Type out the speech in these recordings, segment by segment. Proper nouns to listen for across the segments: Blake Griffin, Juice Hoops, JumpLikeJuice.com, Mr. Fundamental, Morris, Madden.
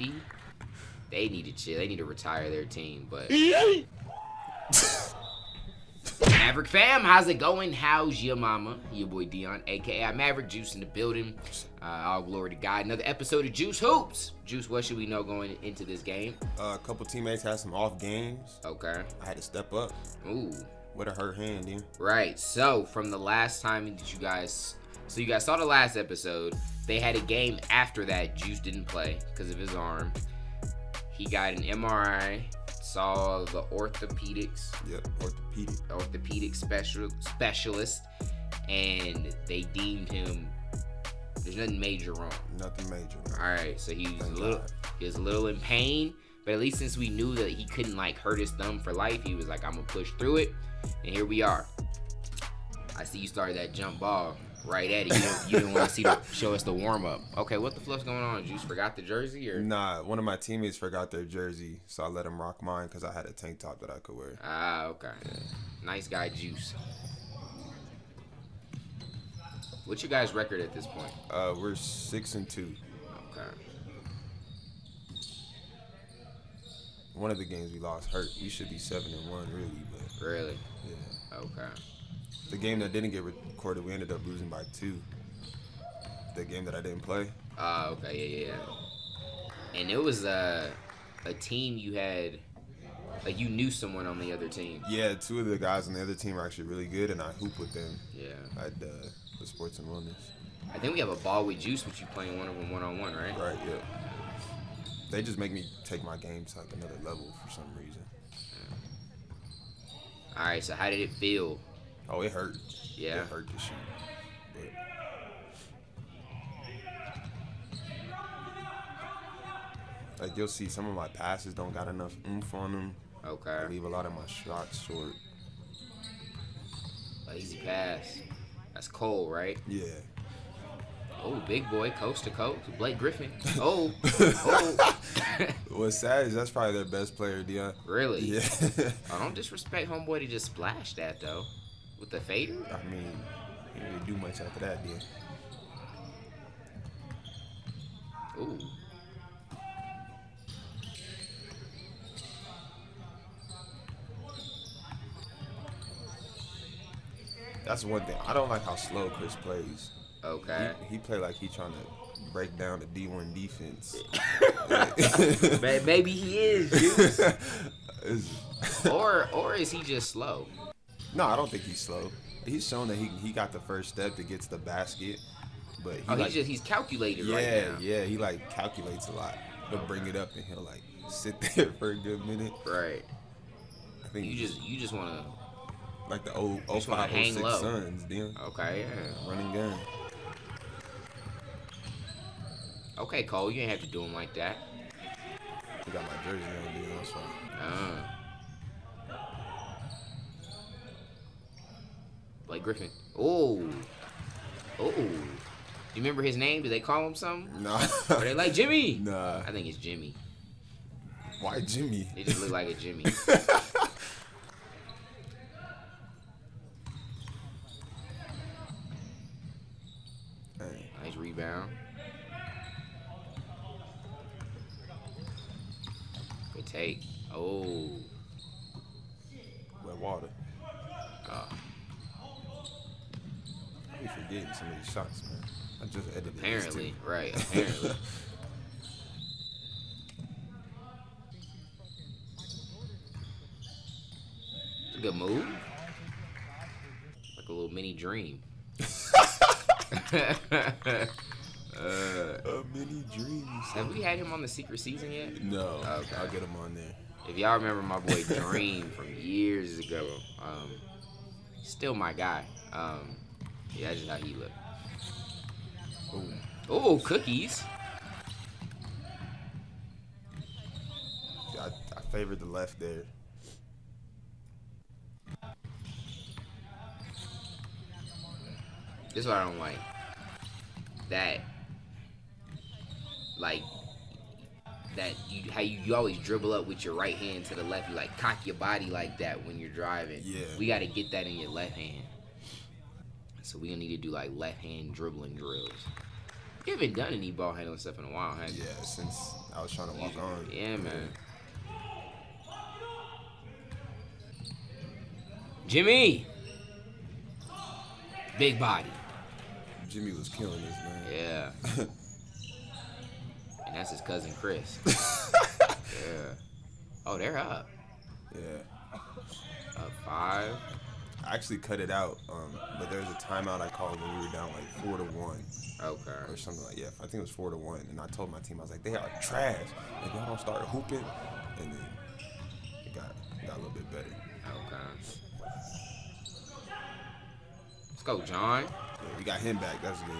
50. They need to chill. They need to retire their team, but... Maverick fam, how's it going? How's your mama? Your boy Dion, a.k.a. Maverick Juice in the building. All glory to God. Another episode of Juice Hoops. Juice, what should we know going into this game? A couple teammates had some off games. Okay. I had to step up. Ooh. With a hurt hand, dude. Right. So, from the last time that you guys... So, you guys saw the last episode. They had a game after that. Juice didn't play because of his arm. He got an MRI, saw the orthopedics. Yep, orthopedic specialist, and they deemed him. There's nothing major wrong. Nothing major. All right, so he was a little in pain, but at least since we knew that he couldn't like hurt his thumb for life, he was like, I'm gonna push through it, and here we are. I see you started that jump ball right at it. You didn't want to show us the warm up. Okay, what the fluff's going on? You just forgot the jersey, or? Nah, one of my teammates forgot their jersey, so I let him rock mine because I had a tank top that I could wear. Ah, okay. Yeah. Nice guy, Juice. What's your guys' record at this point? We're 6-2. Okay. One of the games we lost hurt. We should be 7-1, really. But really? Yeah. Okay. The game that didn't get recorded, we ended up losing by 2. The game that I didn't play. Oh, okay, yeah. And it was a team you had, like you knew someone on the other team. Yeah, 2 of the guys on the other team are actually really good, and I hoop with them. Yeah. I the sports and wellness. I think we have a ball with Juice, but you playing one of them one-on-one, right? Right, yeah. They just make me take my game to like another level for some reason. Yeah. All right, so how did it feel? Oh, it hurt. Yeah. It hurt to shoot. But... like, you'll see some of my passes don't got enough oomph on them. Okay. I leave a lot of my shots short. Lazy pass. That's Cole, right? Yeah. Oh, big boy, coast to coast. Blake Griffin. Oh. Oh. What's sad is that's probably their best player, Dion. Really? Yeah. Oh, don't disrespect homeboy to just splash that, though. With the fader? I mean, he didn't do much after that, dude. Ooh. That's one thing. I don't like how slow Chris plays. Okay. He played like he trying to break down the D1 defense. Maybe he is, Juice. Or is he just slow? No, I don't think he's slow. He's shown that he got the first step to get to the basket, but he he's calculated right now. Yeah, he like calculates a lot. He'll bring it up and he'll like sit there for a good minute. Right. I think you just want to like the old 0506 Suns, then. Okay, yeah, running gun. Okay, Cole, you ain't have to do him like that. I got my jersey on, dude. That's fine. Blake Griffin. Oh. Oh. Do you remember his name? Do they call him something? No. Are they like Jimmy? Nah. I think it's Jimmy. Why Jimmy? They just look like a Jimmy. Nice rebound. Good take. Oh. Wet water. We forgetting some of these shots, man. I just edited this. Apparently, right, apparently. It's a good move. Like a little mini dream. A mini dream. Have we had him on the secret season yet? No. Okay. I'll get him on there. If y'all remember my boy Dream from years ago, still my guy. Yeah, that's just how he looked. Oh, cookies. I favored the left there. This is what I don't like. That, like, how you always dribble up with your right hand to the left. You, like, cock your body like that when you're driving. Yeah. We got to get that in your left hand. So we're going to need to do, like, left-hand dribbling drills. You haven't done any ball handling stuff in a while, have you? Yeah, since I was trying to walk on. Yeah, man. Jimmy! Big body. Jimmy was killing this, man. Yeah. And that's his cousin, Chris. Yeah. Oh, they're up. Yeah. Up 5. I actually cut it out, but there was a timeout I called when we were down like 4-1. Okay. Or something like, yeah, I think it was 4-1. And I told my team, I was like, they are trash. Like, y'all don't start hooping. And then it got a little bit better. Okay. Let's go, John. Yeah, we got him back. That's good.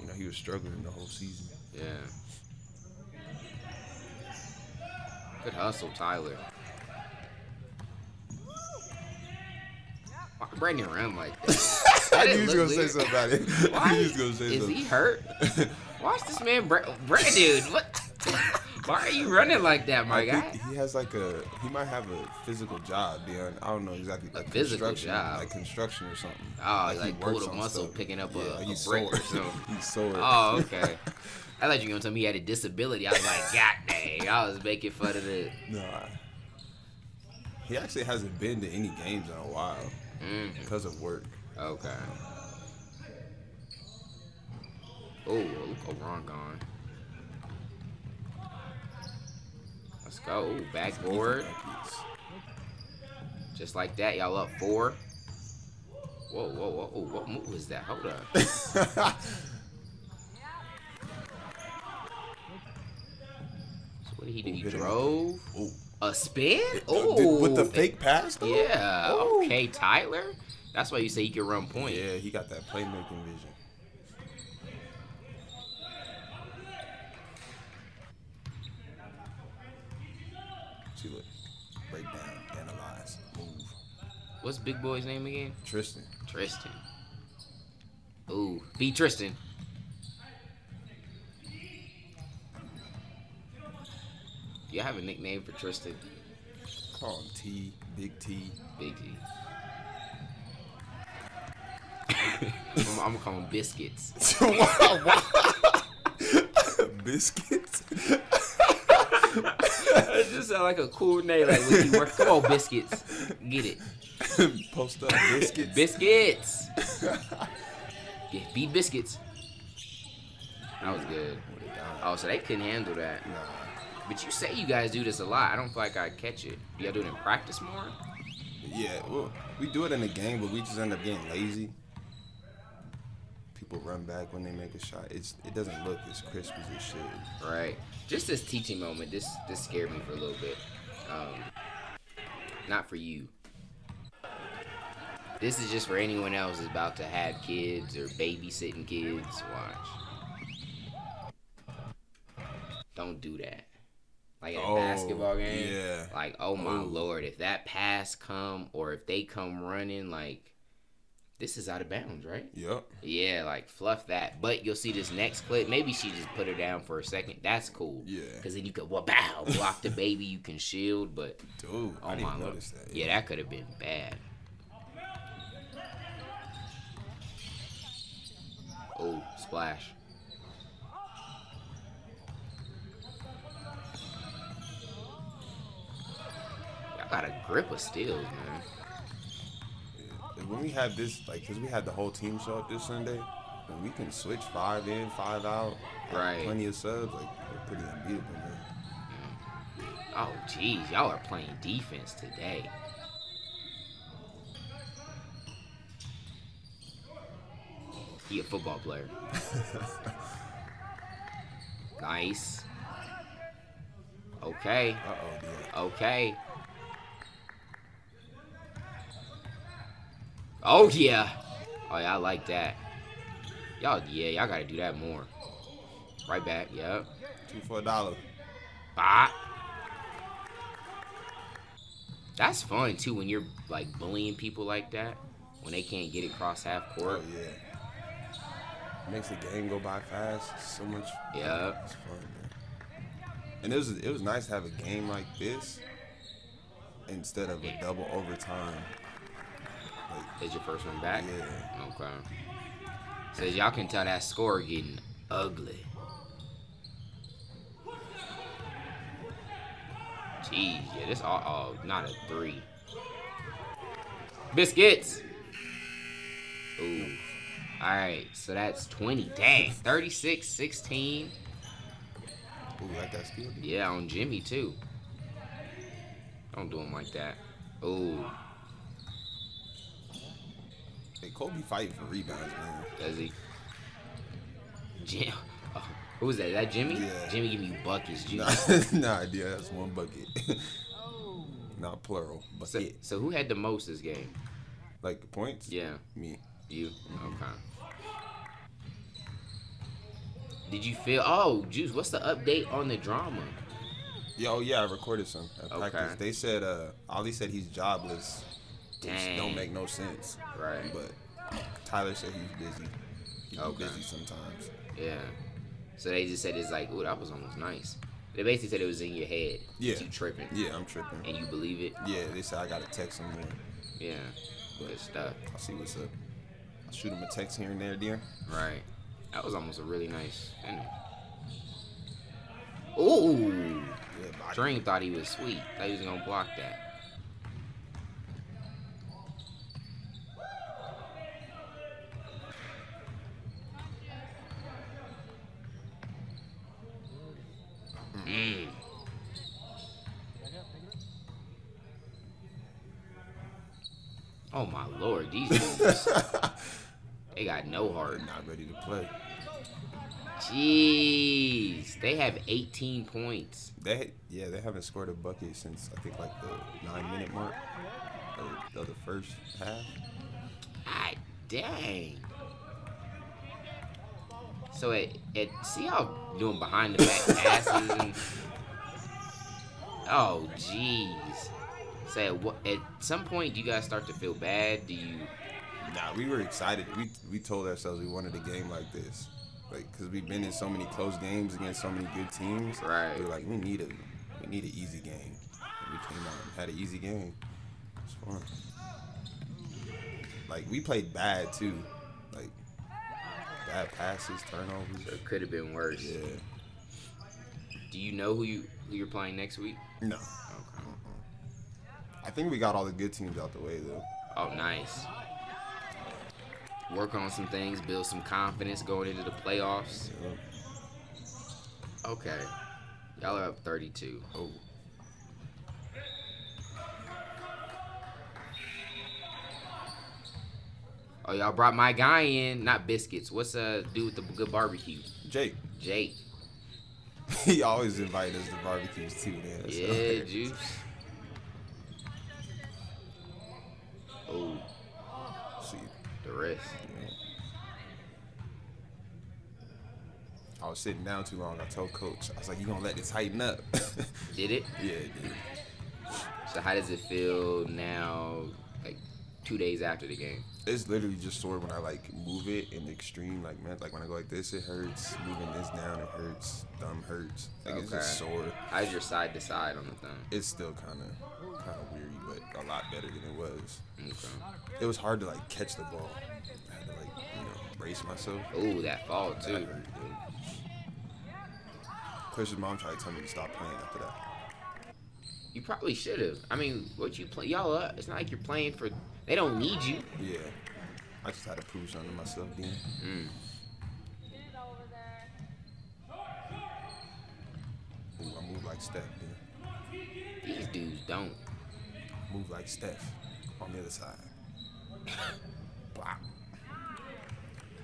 You know, he was struggling the whole season. Yeah. Good hustle, Tyler. Why Brandon run like that? That I knew you was going to say something about it. Why is he hurt? Watch this man, Brandon. What? Why are you running like that, my guy? He has like a, he might have a physical job, Dion. I don't know exactly. Like a physical job? Like construction or something. Oh, like pulled a muscle stuff. Picking up a brick or something. He's sore. Oh, okay. I thought you were going to tell me he had a disability. I was like, God dang. I was making fun of it. Nah. He actually hasn't been to any games in a while. Mm. Because of work. Okay. Oh, Luke O'Ron gone. Let's go. Ooh, backboard. Just like that, y'all up 4. Whoa, whoa, whoa. Ooh, what move was that? Hold up. What did he do? He drove a spin? Oh, with the fake pass? Though? Yeah. Ooh. Okay, Tyler. That's why you say he can run point. Yeah, he got that playmaking vision. See, look. Break down, analyze, move. What's Big Boy's name again? Tristan. Tristan. Ooh, beat Tristan. You have a nickname for Tristan? Call him T, Big T. Big T. I'm gonna call him Biscuits. Wow. Biscuits? It just sounds like a cool name. Like when you work. Come on, Biscuits. Get it. Post up Biscuits. Biscuits. Yeah, beat Biscuits. That was good. Oh, so they couldn't handle that. No. But you say you guys do this a lot. I don't feel like I catch it. Do y'all do it in practice more? Yeah, well, we do it in the game, but we just end up getting lazy. People run back when they make a shot. It doesn't look as crisp as it should. Right. Just this teaching moment, this scared me for a little bit. Not for you. This is just for anyone else who's about to have kids or babysitting kids. Watch. Don't do that. Like in a basketball game, yeah. Like, oh my Lord, if that pass come or if they come running, like, this is out of bounds, right? Yep. Yeah, like, fluff that. But you'll see this next clip. Maybe she just put her down for a second. That's cool. Yeah. Because then you could, well, bow, block the baby. You can shield, but. Dude, oh I didn't notice that. Yeah, that could have been bad. Oh, splash. Got a grip of steals, man. Yeah. When we had this, like, because we had the whole team show up this Sunday, when we can switch 5 in, 5 out, right? Plenty of subs, like, we're pretty unbeatable, man. Mm. Oh, jeez, y'all are playing defense today. He a football player. Nice. Okay. Uh-oh, dude. Okay. Oh, yeah. Oh, yeah, I like that. Y'all, yeah, y'all got to do that more. Right back, yep. 2 for $1. Bye. That's fun, too, when you're, like, bullying people like that, when they can't get across half court. Oh, yeah. Makes the game go by fast. It's so much fun. Yeah. It's fun, man. And it was nice to have a game like this instead of a double overtime. Is your first one back? Yeah. Okay. So y'all can tell that score getting ugly. easy. Yeah, this all not a three. Biscuits. Ooh. All right, so that's 20. Dang, 36, 16. Ooh, like that skill. Yeah, on Jimmy too. Don't do him like that. Ooh. Hey, Kobe fighting for rebounds, man. Does he? Jim. Oh, who was that? That Jimmy? Yeah. Jimmy giving you buckets, Juice. Nah, dude, that's one bucket. Not plural. Bucket. So who had the most this game? Like points? Yeah. Me. You? Okay. Did you feel? Oh, Juice, what's the update on the drama? Yo, yeah, I recorded some at practice. They said, Ollie said he's jobless. Dang. Which don't make no sense. Right. But Tyler said he's busy. He's busy sometimes. Yeah. So they just said it's like, ooh, that was almost nice. They basically said it was in your head. Yeah. You tripping. Yeah, I'm tripping. And you believe it? Yeah, they said I gotta text him more. Yeah. But good stuff. I'll see what's up. I'll shoot him a text here and there, dear. Right. That was almost a really nice ending. Ooh. Yeah, Dream thought he was sweet. Thought he was gonna block that. Mm. Oh my lord, these dudes, they got no heart. They're not ready to play. Jeez, they have 18 points. They haven't scored a bucket since I think like the 9-minute mark of the first half. God dang. So see y'all doing behind the back passes and oh jeez. So at some point do you guys start to feel bad? Do you? Nah, we were excited. We told ourselves we wanted a game like this, like because we've been in so many close games against so many good teams. Right. We were like we need an easy game. And we came out and had an easy game. It's fun. Like we played bad too. Like. Bad passes, turnovers. So it could have been worse. Yeah. Do you know who you're playing next week? No. Okay. I think we got all the good teams out the way though. Oh, nice. Work on some things, build some confidence going into the playoffs. Yeah. Okay. Y'all are up 32. Oh. Oh, y'all brought my guy in. Not Biscuits. What's dude with the good barbecue? Jake. Jake. He always invited us to barbecues, too, man. That's yeah, Juice. Oh. See. The rest. Yeah. I was sitting down too long. I told Coach. I was like, you going to let this tighten up. Did it? Yeah, it did. So how does it feel now, like, 2 days after the game? It's literally just sore when I like move it in the extreme, like man, like when I go like this, it hurts. Moving this down, it hurts. Thumb hurts. Like it's just sore. How's your side to side on the thumb? It's still kind of weary, but a lot better than it was. Okay. It was hard to like catch the ball. I had to like brace myself. Ooh, that fall too. That hurt, dude. Chris's mom tried to tell me to stop playing after that. You probably should have. I mean, what you play, y'all up. It's not like you're playing for. They don't need you. Yeah, I just had to prove something to myself then. Mm. Ooh, I move like Steph, dude. These dudes don't. Move like Steph on the other side. Block.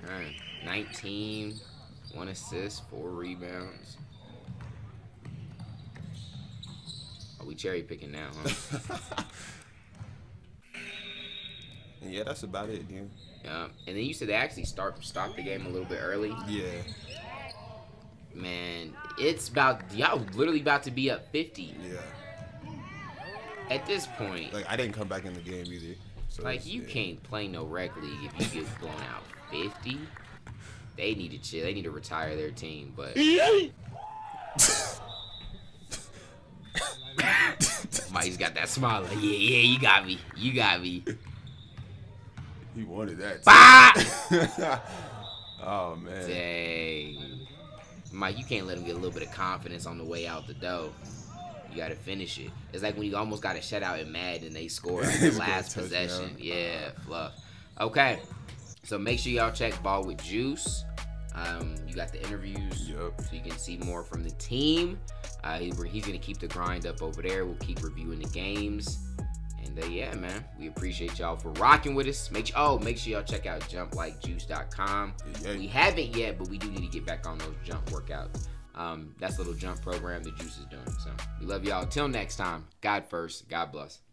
All right, 19, 1 assist, 4 rebounds. Are we cherry picking now, huh? And yeah, that's about it, dude. Yeah. And then you said they actually stop the game a little bit early. Yeah. Man, it's about y'all literally about to be up 50. Yeah. At this point. Like I didn't come back in the game either. So like you can't play no rec league if you get blown out 50. They need to chill. They need to retire their team, but Mike's got that smile like, yeah, you got me. You got me. He wanted that. Oh, man. Dang. Mike, you can't let him get a little bit of confidence on the way out the door. You gotta finish it. It's like when you almost got a shutout in Madden and they score like the last possession. Yeah, fluff. Okay, so make sure y'all check Ball with Juice. You got the interviews, so you can see more from the team. He's gonna keep the grind up over there. We'll keep reviewing the games. And yeah, man, we appreciate y'all for rocking with us. Make sure y'all check out JumpLikeJuice.com. We haven't yet, but we do need to get back on those jump workouts. That's a little jump program that Juice is doing. So we love y'all. Till next time, God first, God bless.